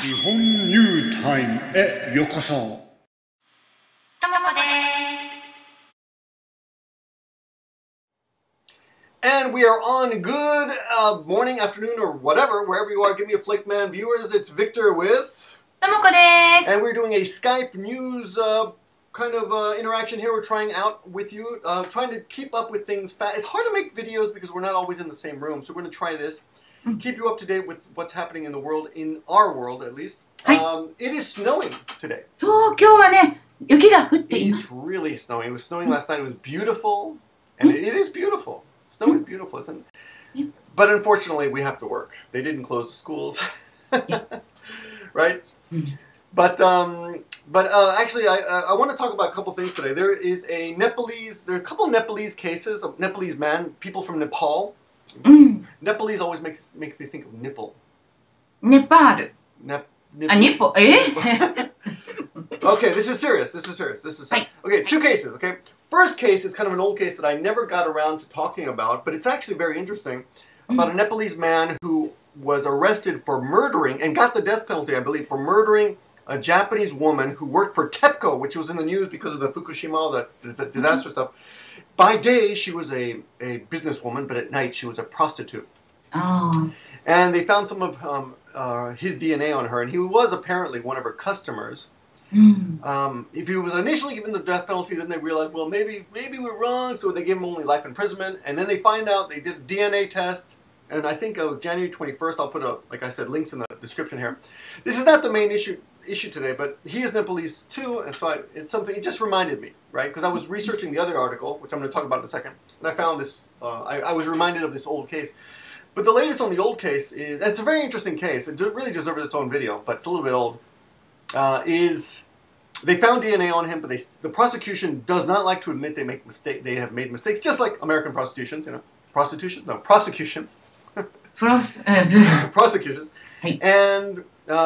Nihon News Time へようこそ。Tomokoです。And we are on good morning, afternoon, or whatever, wherever you are. Give me a flick, man, viewers. It's Victor with Tomokoです. And we're doing a Skype news interaction here. We're trying out with you, trying to keep up with things fast. It's hard to make videos because we're not always in the same room, so we're going to try this. Keep you up to date with what's happening in the world, in our world at least. It is snowing today. It's really snowing. It was snowing last night. It was beautiful. And it is beautiful. Snow is beautiful, isn't it? But unfortunately, we have to work. They didn't close the schools. Right? But actually, I want to talk about a couple things today. There are a couple Nepalese cases of Nepalese man, people from Nepal. Nepalese always makes me think of nipple. Nepal. Nipple. Okay, this is serious. Okay, two cases, okay? First case is kind of an old case that I never got around to talking about, but it's actually very interesting, about a Nepalese man who was arrested for murdering, and got the death penalty, I believe, for murdering a Japanese woman who worked for TEPCO, which was in the news because of the Fukushima, the disaster stuff. By day, she was a businesswoman, but at night, she was a prostitute. Oh. And they found some of his DNA on her, and he was apparently one of her customers. Mm. If he was initially given the death penalty, then they realized, well, maybe we're wrong, so they gave him only life imprisonment. And then they find out, they did a DNA test, and I think it was January 21st. I'll put, like I said, links in the description here. This is not the main issue today, but he is Nepalese too, and so it's something, it just reminded me, right? Because I was researching the other article, which I'm going to talk about in a second, and I found this, I was reminded of this old case. But the latest on the old case is, and it's a very interesting case, it really deserves its own video, but it's a little bit old, is they found DNA on him, but the prosecution does not like to admit they have made mistakes, just like American prostitutions, you know? Prosecutions. Prosecutions. And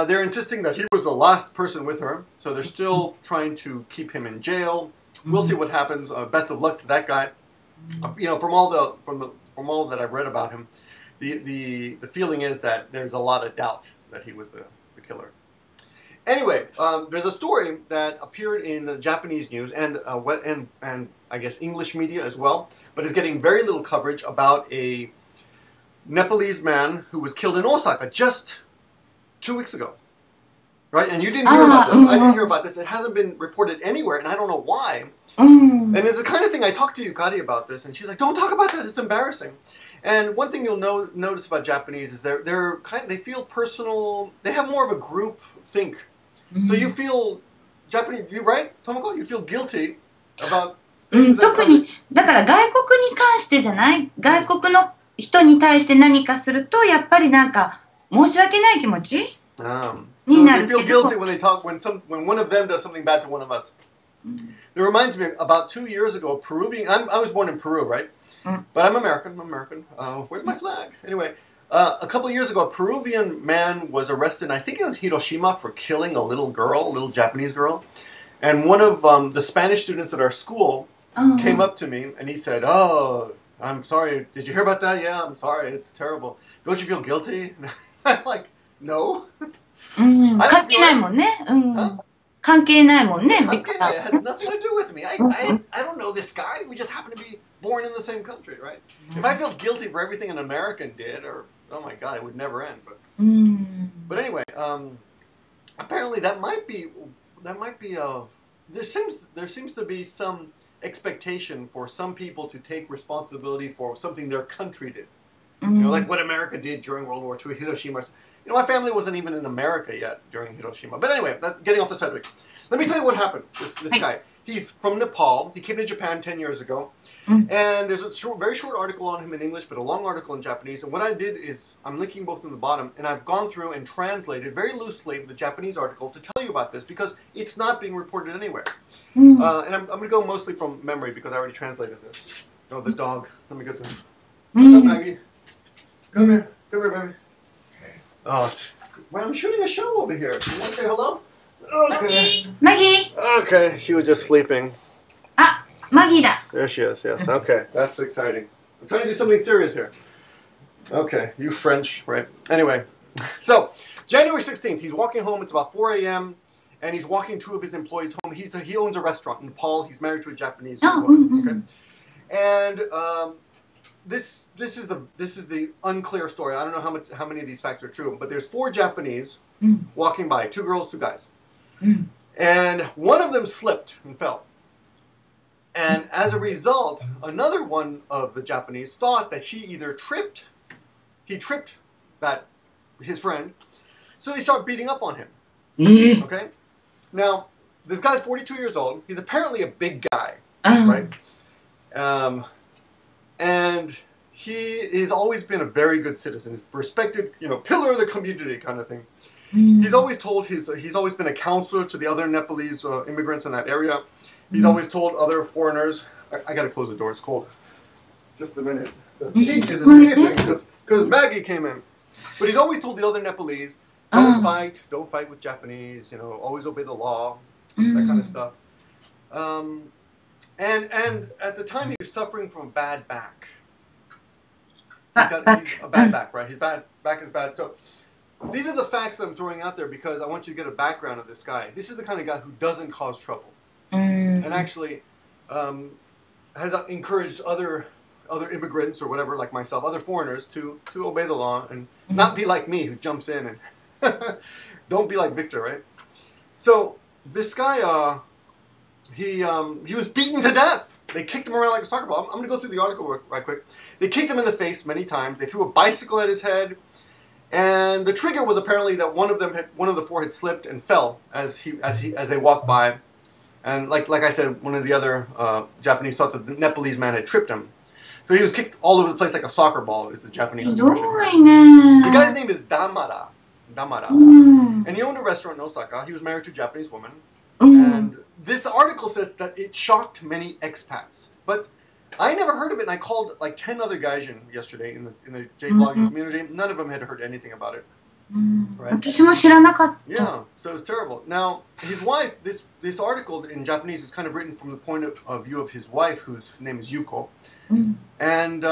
they're insisting that he was the last person with her, so they're still trying to keep him in jail. We'll see what happens. Best of luck to that guy. You know, from all that I've read about him, the feeling is that there's a lot of doubt that he was the killer. Anyway, there's a story that appeared in the Japanese news and I guess English media as well, but is getting very little coverage about a Nepalese man who was killed in Osaka just 2 weeks ago, right? And you didn't hear about this. I didn't hear about this. It hasn't been reported anywhere, and I don't know why. And it's the kind of thing, I talked to Yukari about this, and she's like, don't talk about that. It's embarrassing. And one thing you'll notice about Japanese is they feel personal. They have more of a group think. So you feel Japanese, you right, Tomoko? You feel guilty about things that come. 人に対して何かするとやっぱりなんか申し訳ない気持ちになるけど。So they feel guilty when they talk when one of them does something bad to one of us. It reminds me about 2 years ago, Peruvian. I was born in Peru, right? But I'm American. Where's my flag? Anyway, a couple years ago, a Peruvian man was arrested. I think it was Hiroshima for killing a little girl, a little Japanese girl, and one of the Spanish students at our school came up to me and he said, "Oh, I'm sorry. Did you hear about that? Yeah, I'm sorry. It's terrible. Don't you feel guilty?" I'm like, no. It had nothing to do with me. I don't know this guy. We just happen to be born in the same country, right? If I feel guilty for everything an American did, or oh my God, it would never end. But anyway, apparently that might be a there seems to be some expectation for some people to take responsibility for something their country did. You know, like what America did during World War II, Hiroshima. You know, my family wasn't even in America yet during Hiroshima. But anyway, getting off the subject. Let me tell you what happened. This guy, he's from Nepal. He came to Japan 10 years ago. And there's a very short article on him in English, but a long article in Japanese. And what I did is, I'm linking both in the bottom, and I've gone through and translated very loosely the Japanese article to tell you about this, because it's not being reported anywhere. And I'm going to go mostly from memory, because I already translated this. Oh, the dog. Let me get this. What's up, Maggie? Come here. Come here, baby. Oh, well, I'm shooting a show over here. You want to say hello? Okay. Maggie. Okay, she was just sleeping. Ah, Maggie. There she is, yes. Okay, that's exciting. I'm trying to do something serious here. Okay, you French, right? Anyway, so January 16th, he's walking home. It's about 4 a.m. and he's walking two of his employees home. He owns a restaurant in Nepal. He's married to a Japanese woman. Okay, and this is the unclear story. I don't know how many of these facts are true, but there's four Japanese walking by, two girls, two guys, and one of them slipped and fell. And as a result, another one of the Japanese thought that he tripped his friend, so they start beating up on him. Okay, now this guy's 42 years old. He's apparently a big guy, right? And he has always been a very good citizen, respected, you know, pillar of the community kind of thing. He's always told he's always been a counselor to the other Nepalese immigrants in that area. He's always told other foreigners. I gotta close the door. It's cold. Just a minute. The heat is escaping because Maggie came in. But he's always told the other Nepalese, don't fight with Japanese, you know, always obey the law, that kind of stuff. And at the time he was suffering from a bad back. He's a bad back, right? His bad back is bad. So these are the facts that I'm throwing out there because I want you to get a background of this guy. This is the kind of guy who doesn't cause trouble, and actually has encouraged other immigrants or whatever, like myself, other foreigners to obey the law and not be like me who jumps in and don't be like Victor, right? So this guy, he was beaten to death. They kicked him around like a soccer ball. I'm going to go through the article right quick. They kicked him in the face many times. They threw a bicycle at his head, and the trigger was apparently that one of the four had slipped and fell as they walked by, and like I said, one of the other Japanese thought that the Nepalese man had tripped him. So he was kicked all over the place like a soccer ball, is the Japanese expression. The guy's name is Dhamala. And he owned a restaurant in Osaka. He was married to a Japanese woman. And this article says that it shocked many expats. But I never heard of it, and I called like 10 other gaijin yesterday in the J-blogging community. None of them had heard anything about it. Right? Yeah, so it's terrible. Now, his wife, this article in Japanese is kind of written from the point of view of his wife, whose name is Yuko. And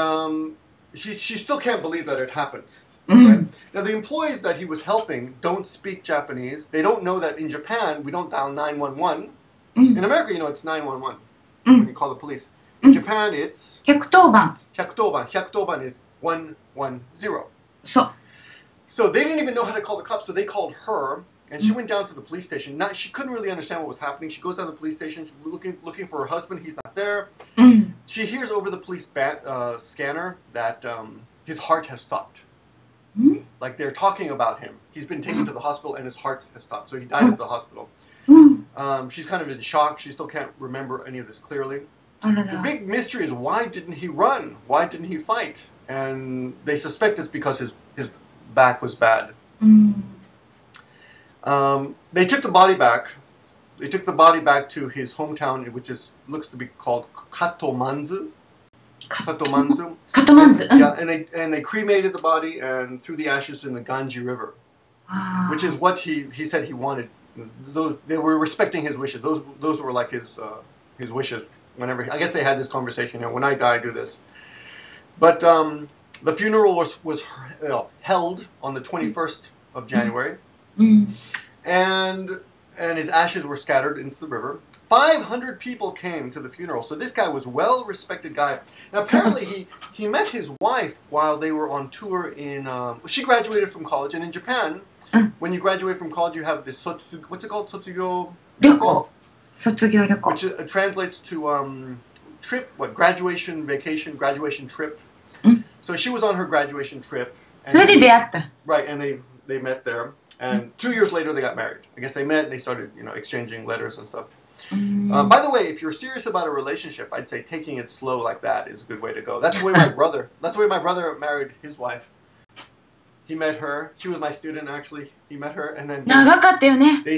she still can't believe that it happened. Right? Now, the employees that he was helping don't speak Japanese. They don't know that in Japan, we don't dial 911. In America, you know, it's 911 when you call the police. In Japan, it's 110番. 110番is 110. So they didn't even know how to call the cops, so they called her, and she went down to the police station. She couldn't really understand what was happening. She goes down to the police station, she's looking for her husband. He's not there. She hears over the police scanner that his heart has stopped. Like they're talking about him. He's been taken to the hospital, and his heart has stopped. So he died at the hospital. She's kind of in shock. She still can't remember any of this clearly. The big mystery is, why didn't he run? Why didn't he fight? And they suspect it's because his back was bad. They took the body back. They took the body back to his hometown, which looks to be called Kathmandu. Yeah, and they cremated the body and threw the ashes in the Ganges River, which is what he said he wanted. They were respecting his wishes. Those were like his wishes. Whenever I guess they had this conversation, you know, when I die, I do this. But the funeral was held on the 21st of January, and his ashes were scattered into the river. 500 people came to the funeral, so this guy was a well-respected guy. Now, apparently, he met his wife while they were on tour in... she graduated from college, and in Japan, when you graduate from college, you have this... what's it called? Sotsugyō ryokō. Sotsugyō ryokō. Which translates to trip, graduation vacation, graduation trip. So she was on her graduation trip. Right, and they met there. And 2 years later, they got married. I guess they met, and they started, you know, exchanging letters and stuff. By the way, if you're serious about a relationship, I'd say taking it slow like that is a good way to go. That's the way my brother. That's the way my brother married his wife. He met her. She was my student, actually. He met her, and then they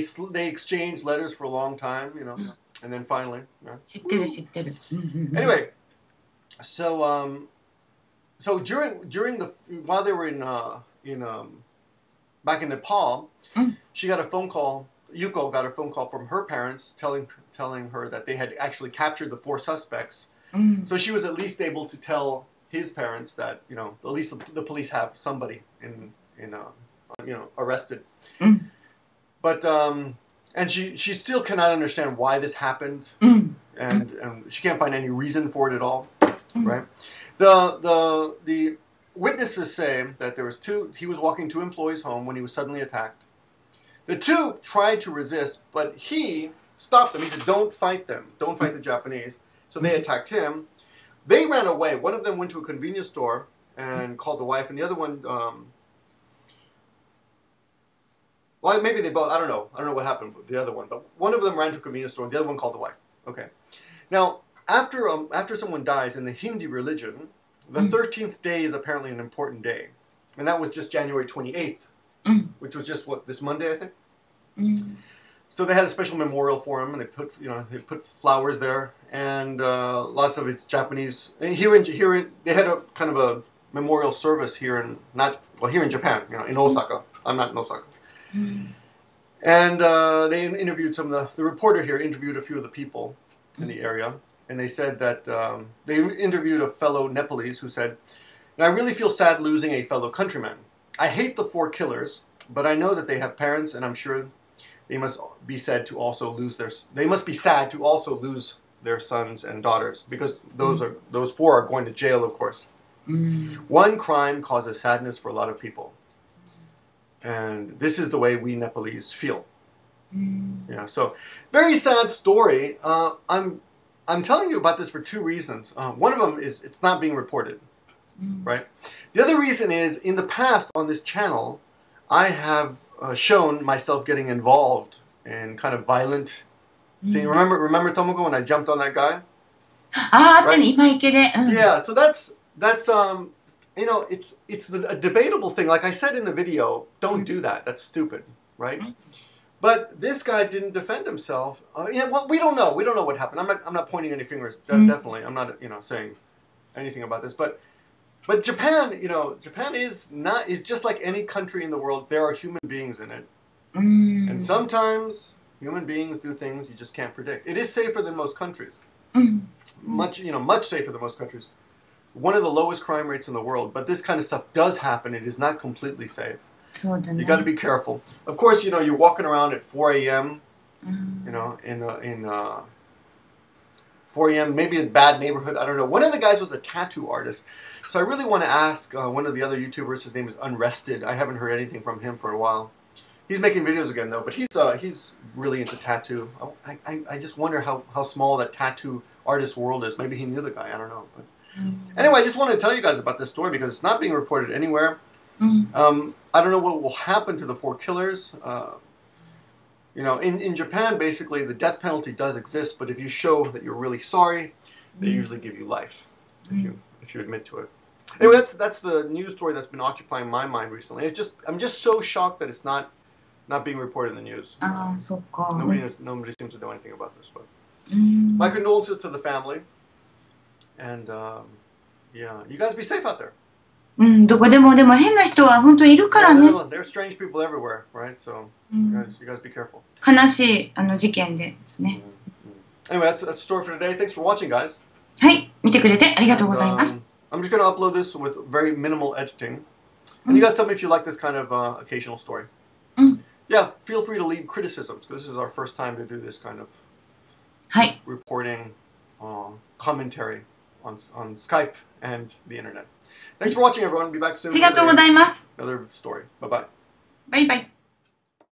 exchanged letters for a long time, you know, and then finally. Anyway, so during while they were back in Nepal, she got a phone call. Yuko got a phone call from her parents telling her that they had actually captured the four suspects. So she was at least able to tell his parents that, you know, at least the police have somebody in arrested. Mm. But and she still cannot understand why this happened, mm. and she can't find any reason for it at all, mm. right? The witnesses say that there was he was walking two employees home when he was suddenly attacked. The two tried to resist, but he stopped them. He said, "Don't fight them. Don't fight the Japanese." So they attacked him. They ran away. One of them went to a convenience store and called the wife, and the other one, well, maybe they both, I don't know. I don't know what happened with the other one, but one of them ran to a convenience store and the other one called the wife. Okay. Now, after someone dies in the Hindi religion, the 13th day is apparently an important day, and that was just January 28th, which was just, what, this Monday, I think? Mm. So they had a special memorial for him, and they put, they put flowers there, and lots of his Japanese. And here in they had a kind of a memorial service here in here in Japan, in Osaka. I'm not in Osaka. Mm. And they interviewed some of the reporter here interviewed a few of the people in the area, and they said that they interviewed a fellow Nepalese who said, "I really feel sad losing a fellow countryman. I hate the four killers, but I know that they have parents, and I'm sure they must be sad to also lose their sons and daughters, because those are those four are going to jail, of course. Mm. One crime causes sadness for a lot of people, and this is the way we Nepalese feel." Mm. Yeah, so very sad story. I'm telling you about this for two reasons. One of them is it's not being reported, right? The other reason is in the past on this channel, I have shown myself getting involved in kind of violent scene. Remember Tomoko when I jumped on that guy? Ah, right? Yeah, so that's it's a debatable thing. Like I said in the video, don't do that. That's stupid, right? But this guy didn't defend himself. Well, we don't know. We don't know what happened. I'm not pointing any fingers. Definitely, I'm not saying anything about this, but. But Japan, Japan is just like any country in the world. There are human beings in it. Mm. And sometimes human beings do things you just can't predict. It is safer than most countries. Mm. Much safer than most countries. One of the lowest crime rates in the world, but this kind of stuff does happen. It is not completely safe. You got to be careful. Of course, you're walking around at 4 a.m., in 4 a.m., maybe a bad neighborhood, I don't know. One of the guys was a tattoo artist. So I really want to ask one of the other YouTubers, his name is Unrested. I haven't heard anything from him for a while. He's making videos again, though, but he's really into tattoo. I just wonder how small that tattoo artist world is. Maybe he knew the guy, I don't know. But anyway, I just wanted to tell you guys about this story because it's not being reported anywhere. I don't know what will happen to the four killers. In Japan, basically, the death penalty does exist, but if you show that you're really sorry, they usually give you life, if you admit to it. Anyway, that's the news story that's been occupying my mind recently. It's just, I'm just so shocked that it's not being reported in the news. Ah, so cool. Nobody seems to know anything about this, but my condolences to the family, and yeah, you guys be safe out there. Yeah, there are strange people everywhere, right? So you guys be careful. Anyway, that's the story for today. Thanks for watching, guys. I'm just going to upload this with very minimal editing. And you guys tell me if you like this kind of occasional story. Yeah, feel free to leave criticisms, because this is our first time to do this kind of reporting, commentary on Skype and the internet. Thanks for watching, everyone. Be back soon. Another story. Bye-bye. Bye-bye.